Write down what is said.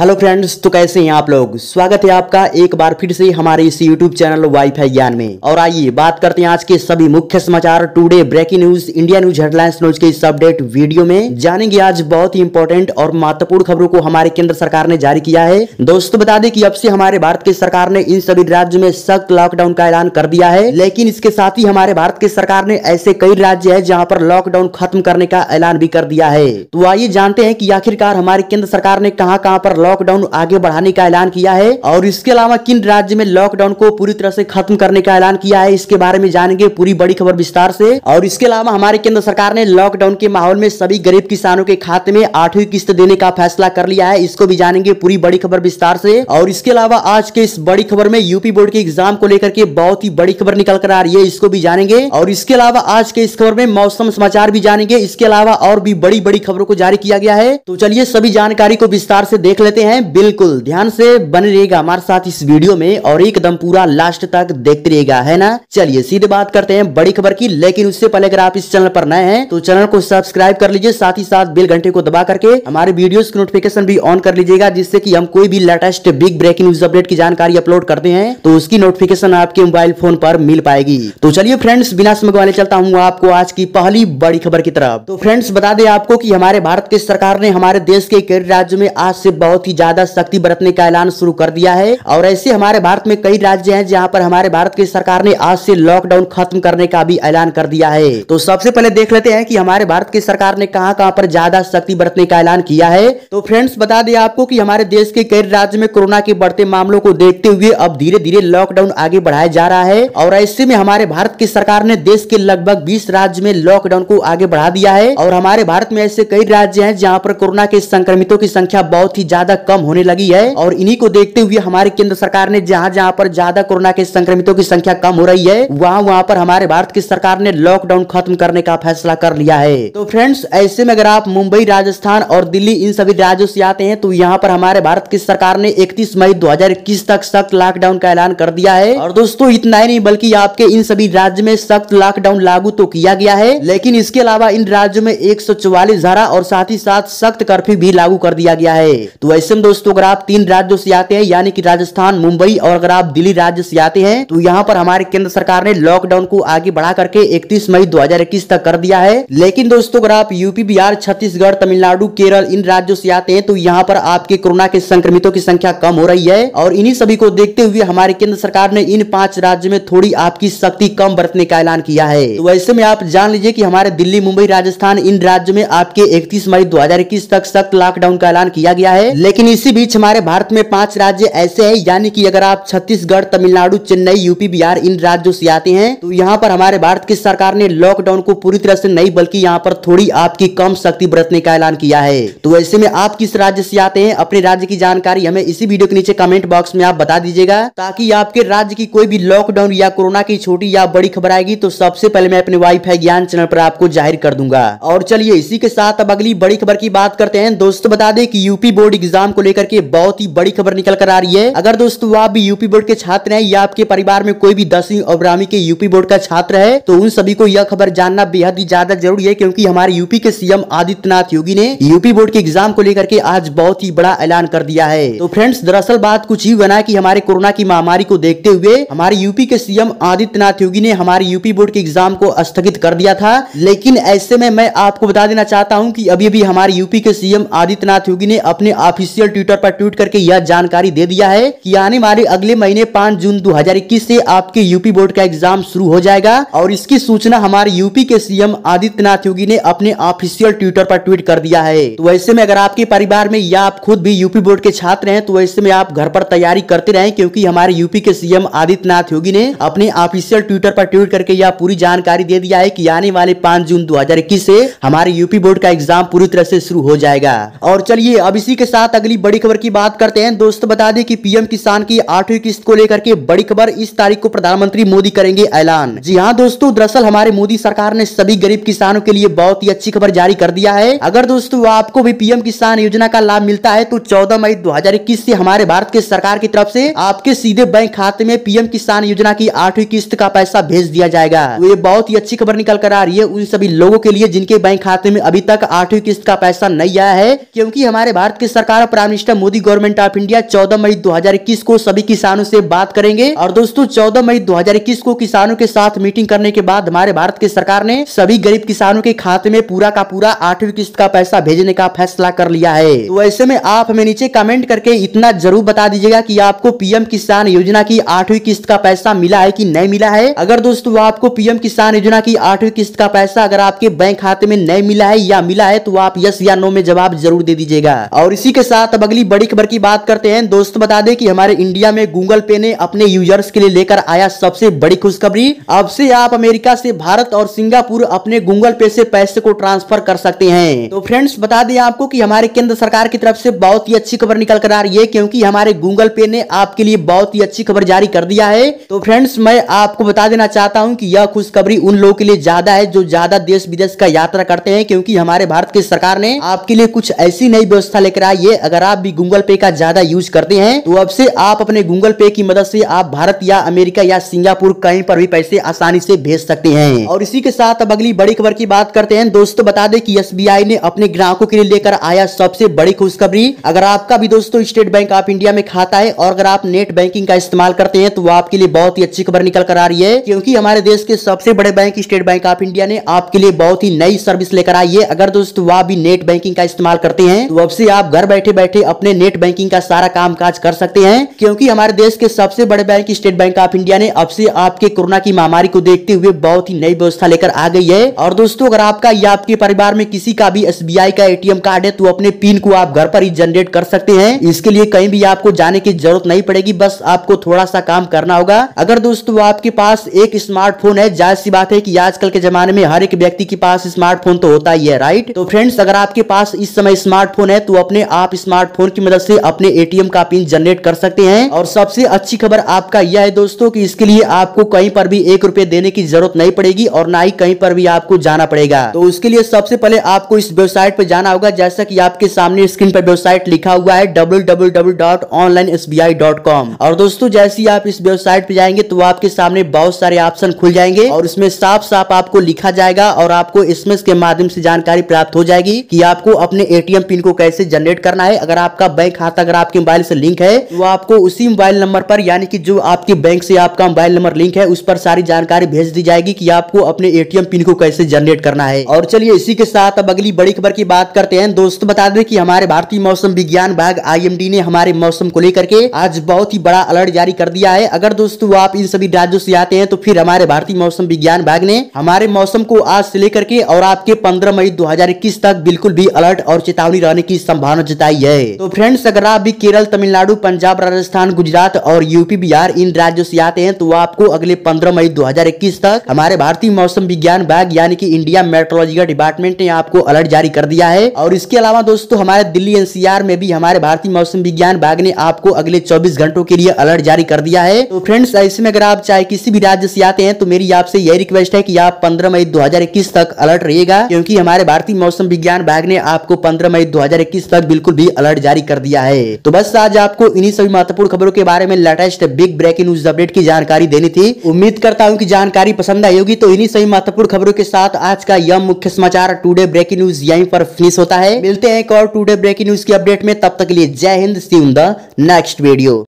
Hello friends, तो कैसे हैं आप लोग। स्वागत है आपका एक बार फिर से हमारे इस यूट्यूब चैनल वाईफाई ज्ञान में। और आइए बात करते हैं आज के सभी मुख्य समाचार, today breaking news, India news, headlines news के इस अपडेट वीडियो में। जानेंगे आज बहुत ही इंपॉर्टेंट और महत्वपूर्ण खबरों को हमारे केंद्र सरकार ने जारी किया है। दोस्तों बता दें कि अब से हमारे भारत की सरकार ने इन सभी राज्यों में सख्त लॉकडाउन का ऐलान कर दिया है। लेकिन इसके साथ ही हमारे भारत की सरकार ने ऐसे कई राज्य है जहाँ पर लॉकडाउन खत्म करने का ऐलान भी कर दिया है। तो आइए जानते हैं कि आखिरकार हमारी केंद्र सरकार ने कहाँ कहाँ पर लॉकडाउन आगे बढ़ाने का ऐलान किया है और इसके अलावा किन राज्य में लॉकडाउन को पूरी तरह से खत्म करने का ऐलान किया है। इसके बारे में जानेंगे पूरी बड़ी खबर विस्तार से। और इसके अलावा हमारे केंद्र सरकार ने लॉकडाउन के माहौल में सभी गरीब किसानों के खाते में 8वीं किस्त देने का फैसला कर लिया है। इसको भी जानेंगे पूरी बड़ी खबर विस्तार से। और इसके अलावा आज के इस बड़ी खबर में यूपी बोर्ड के एग्जाम को लेकर के बहुत ही बड़ी खबर निकल कर आ रही है, इसको भी जानेंगे। और इसके अलावा आज के इस खबर में मौसम समाचार भी जानेंगे। इसके अलावा और भी बड़ी बड़ी खबरों को जारी किया गया है। तो चलिए सभी जानकारी को विस्तार से देख लेते हैं। बिल्कुल ध्यान से बने रहिएगा हमारे साथ इस वीडियो में और एकदम पूरा लास्ट तक देखते रहिएगा, है ना। चलिए सीधे बात करते हैं बड़ी खबर की। लेकिन उससे पहले अगर आप इस चैनल पर नए हैं तो चैनल को सब्सक्राइब कर लीजिए, साथ ही साथ बेल घंटे को दबा करके हमारे वीडियोस की नोटिफिकेशन भी ऑन कर लीजिएगा, जिससे कि हम कोई भी latest big breaking news update की जानकारी अपलोड करते हैं तो उसकी नोटिफिकेशन आपके मोबाइल फोन पर मिल पाएगी। तो चलिए फ्रेंड्स, बिना समय गवाए चलता हूँ आपको आज की पहली बड़ी खबर की तरफ। तो फ्रेंड्स बता दें आपको कि हमारे भारत की सरकार ने हमारे देश के कई राज्यों में आज से बहुत ही ज्यादा सख्ती बरतने का ऐलान शुरू कर दिया है। और ऐसे हमारे भारत में कई राज्य हैं जहां पर हमारे भारत की सरकार ने आज से लॉकडाउन खत्म करने का भी ऐलान कर दिया है। तो सबसे पहले देख लेते हैं कि हमारे भारत की सरकार ने कहां कहां पर ज्यादा सख्ती बरतने का ऐलान किया है। तो फ्रेंड्स बता दें आपको कि हमारे देश के कई राज्य में कोरोना के बढ़ते मामलों को देखते हुए अब धीरे धीरे लॉकडाउन आगे बढ़ाया जा रहा है। और ऐसे में हमारे भारत की सरकार ने देश के लगभग 20 राज्य में लॉकडाउन को आगे बढ़ा दिया है। और हमारे भारत में ऐसे कई राज्य है जहाँ पर कोरोना के संक्रमितों की संख्या बहुत ही ज्यादा कम होने लगी है। और इन्हीं को देखते हुए हमारे केंद्र सरकार ने जहाँ जहाँ पर ज्यादा कोरोना के संक्रमितों की संख्या कम हो रही है वहाँ पर हमारे भारत की सरकार ने लॉकडाउन खत्म करने का फैसला कर लिया है। तो फ्रेंड्स ऐसे में अगर आप मुंबई, राजस्थान और दिल्ली इन सभी राज्यों से आते हैं तो यहाँ पर हमारे भारत की सरकार ने 31 मई 2021 तक सख्त लॉकडाउन का ऐलान कर दिया है। और दोस्तों इतना ही नहीं बल्कि आपके इन सभी राज्य में सख्त लॉकडाउन लागू तो किया गया है, लेकिन इसके अलावा इन राज्यों में 144 धारा और साथ ही साथ सख्त कर्फ्यू भी लागू कर दिया गया है। तो ऐसे में दोस्तों अगर आप 3 राज्यों से आते हैं यानी कि राजस्थान, मुंबई और अगर आप दिल्ली राज्य से आते हैं तो यहाँ पर हमारे केंद्र सरकार ने लॉकडाउन को आगे बढ़ा करके 31 मई 2021 तक कर दिया है। लेकिन दोस्तों अगर आप यूपी, बिहार, छत्तीसगढ़, तमिलनाडु, केरल इन राज्यों से आते हैं तो यहाँ पर आपके कोरोना के संक्रमितों की संख्या कम हो रही है। और इन्हीं सभी को देखते हुए हमारे केंद्र सरकार ने इन 5 राज्यों में थोड़ी आपकी सख्ती कम बरतने का ऐलान किया है। तो ऐसे में आप जान लीजिए कि हमारे दिल्ली, मुंबई, राजस्थान इन राज्यों में आपके 31 मई 2021 तक सख्त लॉकडाउन का ऐलान किया गया है। लेकिन इसी बीच हमारे भारत में 5 राज्य ऐसे हैं यानी कि अगर आप छत्तीसगढ़, तमिलनाडु, चेन्नई, यूपी, बिहार इन राज्यों से आते हैं तो यहाँ पर हमारे भारत की सरकार ने लॉकडाउन को पूरी तरह से नहीं बल्कि यहाँ पर थोड़ी आपकी कम सख्ती बरतने का ऐलान किया है। तो ऐसे में आप किस राज्य से आते हैं अपने राज्य की जानकारी हमें इसी वीडियो के नीचे कमेंट बॉक्स में आप बता दीजिएगा, ताकि आपके राज्य की कोई भी लॉकडाउन या कोरोना की छोटी या बड़ी खबर आएगी तो सबसे पहले मैं अपने वाईफाई ज्ञान चैनल पर आपको जाहिर कर दूंगा। और चलिए इसी के साथ अब अगली बड़ी खबर की बात करते हैं। दोस्तों बता दें कि यूपी बोर्ड एग्जाम को लेकर के बहुत ही बड़ी खबर निकल कर आ रही है। अगर दोस्तों आप भी यूपी बोर्ड के छात्र हैं या आपके परिवार में कोई भी 10वीं और 12वीं के यूपी बोर्ड का छात्र है तो उन सभी को यह खबर जानना बेहद ही ज्यादा जरूरी है, क्योंकि हमारे यूपी के सीएम आदित्यनाथ योगी ने यूपी बोर्ड के एग्जाम को लेकर के आज बहुत ही बड़ा ऐलान कर दिया है। तो फ्रेंड्स दरअसल बात कुछ ही बना की हमारे कोरोना की महामारी को देखते हुए हमारे यूपी के सीएम आदित्यनाथ योगी ने हमारे यूपी बोर्ड के एग्जाम को स्थगित कर दिया था। लेकिन ऐसे में मैं आपको बता देना चाहता हूँ की अभी अभी हमारे यूपी के सीएम आदित्यनाथ योगी ने अपने ऑफिशियल ट्विटर पर ट्वीट करके यह जानकारी दे दिया है कि आने वाले अगले महीने 5 जून 2021 से आपके यूपी बोर्ड का एग्जाम शुरू हो जाएगा। और इसकी सूचना हमारे यूपी के सीएम आदित्यनाथ योगी ने अपने ऑफिशियल ट्विटर पर ट्वीट कर दिया है। तो ऐसे में अगर आपके परिवार में या आप खुद भी यूपी बोर्ड के छात्र हैं तो ऐसे में आप घर पर तैयारी करते रहें, क्योंकि हमारे यूपी के सीएम आदित्यनाथ योगी ने अपने ऑफिशियल ट्विटर पर ट्वीट करके यह पूरी जानकारी दे दिया है कि आने वाले 5 जून 2021 से हमारे यूपी बोर्ड का एग्जाम पूरी तरह से शुरू हो जाएगा। और चलिए अब इसी के साथ अगली बड़ी खबर की बात करते हैं। दोस्तों बता दें कि पीएम किसान की 8वीं किस्त को लेकर के बड़ी खबर, इस तारीख को प्रधानमंत्री मोदी करेंगे ऐलान। जी हाँ दोस्तों, दरअसल हमारे मोदी सरकार ने सभी गरीब किसानों के लिए बहुत ही अच्छी खबर जारी कर दिया है। अगर दोस्तों आपको भी पीएम किसान योजना का लाभ मिलता है तो 14 मई 2021 से हमारे भारत के सरकार की तरफ से आपके सीधे बैंक खाते में पीएम किसान योजना की 8वीं किस्त का पैसा भेज दिया जाएगा। तो ये बहुत ही अच्छी खबर निकल कर आ रही है उन सभी लोगों के लिए जिनके बैंक खाते में अभी तक 8वीं किस्त का पैसा नहीं आया है, क्योंकि हमारे भारत की सरकार prime minister Modi government of India 14 मई 2021 को सभी किसानों से बात करेंगे। और दोस्तों 14 मई 2021 को किसानों के साथ मीटिंग करने के बाद हमारे भारत की सरकार ने सभी गरीब किसानों के खाते में पूरा का पूरा 8वीं किस्त का पैसा भेजने का फैसला कर लिया है। तो ऐसे में आप हमें नीचे कमेंट करके इतना जरूर बता दीजिएगा कि आपको पीएम किसान योजना की 8वीं किस्त का पैसा मिला है कि नहीं मिला है। अगर दोस्तों आपको पीएम किसान योजना की 8वीं किस्त का पैसा अगर आपके बैंक खाते में नहीं मिला है या मिला है तो आप यस या नो में जवाब जरूर दे दीजिएगा। और इसी के साथ अब अगली बड़ी खबर की बात करते हैं। दोस्तों बता दें कि हमारे इंडिया में गूगल पे ने अपने यूजर्स के लिए लेकर आया सबसे बड़ी खुशखबरी। अब से आप अमेरिका से, भारत और सिंगापुर अपने गूगल पे से पैसे को ट्रांसफर कर सकते हैं। तो फ्रेंड्स बता दें आपको कि हमारे केंद्र सरकार की तरफ से बहुत ही अच्छी खबर निकल कर आ रही है, क्योंकि हमारे गूगल पे ने आपके लिए बहुत ही अच्छी खबर जारी कर दिया है। तो फ्रेंड्स मैं आपको बता देना चाहता हूं कि यह खुशखबरी उन लोगों के लिए ज्यादा है जो ज्यादा देश विदेश का यात्रा करते हैं, क्योंकि हमारे भारत की सरकार ने आपके लिए कुछ ऐसी नई व्यवस्था लेकर आई है। अगर आप भी गूगल पे का ज्यादा यूज करते हैं तो अब से आप अपने गूगल पे की मदद से आप भारत या अमेरिका या सिंगापुर कहीं पर भी पैसे आसानी से भेज सकते हैं। और इसी के साथ अब अगली बड़ी खबर की बात करते हैं। दोस्तों बता दें कि एसबीआई ने अपने ग्राहकों के लिए लेकर आया सबसे बड़ी खुशखबरी। अगर आपका भी दोस्तों स्टेट बैंक ऑफ इंडिया में खाता है और अगर आप नेट बैंकिंग का इस्तेमाल करते हैं तो आपके लिए बहुत ही अच्छी खबर निकल कर आ रही है, क्योंकि हमारे देश के सबसे बड़े bank State Bank of India ने आपके लिए बहुत ही नई सर्विस लेकर आई है। अगर दोस्तों आप भी नेट बैंकिंग का इस्तेमाल करते हैं तो अब से आप घर बैठे बैठे अपने नेट बैंकिंग का सारा काम काज कर सकते हैं, क्योंकि हमारे देश के सबसे बड़े bank State Bank of India ने अब से आपके कोरोना की महामारी को देखते हुए बहुत ही नई व्यवस्था लेकर आ गई है। और दोस्तों अगर आपका या आपके परिवार में किसी का भी एसबीआई का एटीएम कार्ड है तो अपने पिन को आप घर पर ही जनरेट कर सकते हैं। इसके लिए कहीं भी आपको जाने की जरूरत नहीं पड़ेगी, बस आपको थोड़ा सा काम करना होगा। अगर दोस्तों आपके पास एक स्मार्टफोन है, जायज सी बात है कि आजकल के जमाने में हर एक व्यक्ति के पास स्मार्टफोन तो होता ही है, राइट। तो फ्रेंड्स अगर आपके पास इस समय स्मार्टफोन है तो अपने आप स्मार्टफोन की मदद से अपने एटीएम का पिन जनरेट कर सकते हैं। और सबसे अच्छी खबर आपका यह है दोस्तों कि इसके लिए आपको कहीं पर भी 1 रुपए देने की जरूरत नहीं पड़ेगी और ना ही कहीं पर भी आपको जाना पड़ेगा। तो उसके लिए सबसे पहले आपको इस वेबसाइट पर जाना होगा, जैसा कि आपके सामने स्क्रीन पर वेबसाइट लिखा हुआ है www.onlinesbi.com। और दोस्तों जैसे ही आप इस वेबसाइट पे जाएंगे तो आपके सामने बहुत सारे ऑप्शन खुल जाएंगे और इसमें साफ साफ आपको लिखा जाएगा और आपको एसएमएस के माध्यम से जानकारी प्राप्त हो जाएगी कि आपको अपने एटीएम पिन को कैसे जनरेट करना है। अगर आपका बैंक खाता अगर आपके मोबाइल से लिंक है तो आपको उसी मोबाइल नंबर पर, यानी कि जो आपके बैंक से आपका मोबाइल नंबर लिंक है उस पर सारी जानकारी भेज दी जाएगी कि आपको अपने एटीएम पिन को कैसे जनरेट करना है। और चलिए इसी के साथ अब अगली बड़ी खबर की बात करते हैं। दोस्तों बता दें कि हमारे भारतीय मौसम विज्ञान विभाग आईएमडी ने हमारे मौसम को लेकर के आज बहुत ही बड़ा अलर्ट जारी कर दिया है। अगर दोस्तों आप इन सभी राज्यों से आते हैं तो फिर हमारे भारतीय मौसम विज्ञान विभाग ने हमारे मौसम को आज से लेकर के और आपके 15 मई 2021 तक बिल्कुल भी अलर्ट और चेतावनी रहने की संभावना जताई है। तो फ्रेंड्स अगर आप भी केरल, तमिलनाडु, पंजाब, राजस्थान, गुजरात और यूपी, बिहार इन राज्यों से आते हैं तो आपको अगले 15 मई 2021 तक हमारे भारतीय मौसम विज्ञान विभाग यानी कि इंडिया मेट्रोलॉजिकल डिपार्टमेंट ने आपको अलर्ट जारी कर दिया है। और इसके अलावा दोस्तों हमारे दिल्ली एनसीआर में भी हमारे भारतीय मौसम विज्ञान विभाग ने आपको अगले 24 घंटों के लिए अलर्ट जारी कर दिया है। तो फ्रेंड्स ऐसे में अगर आप चाहे किसी भी राज्य से आते हैं तो मेरी आपसे यही रिक्वेस्ट है कि आप 15 मई 2021 तक अलर्ट रहिएगा, क्योंकि हमारे भारतीय मौसम विज्ञान विभाग ने आपको 15 मई 2021 तक बिल्कुल भी अलर्ट जारी कर दिया है। तो बस आज आपको इन्हीं सभी महत्वपूर्ण खबरों के बारे में latest big breaking news update की जानकारी देनी थी। उम्मीद करता हूँ की जानकारी पसंद आई होगी। तो इन्हीं सभी महत्वपूर्ण खबरों के साथ आज का यह मुख्य समाचार टुडे ब्रेकिंग न्यूज यहीं पर फिनिश होता है। मिलते हैं एक और टुडे ब्रेकिंग न्यूज की अपडेट में, तब तक के लिए जय हिंद, see you in the next video.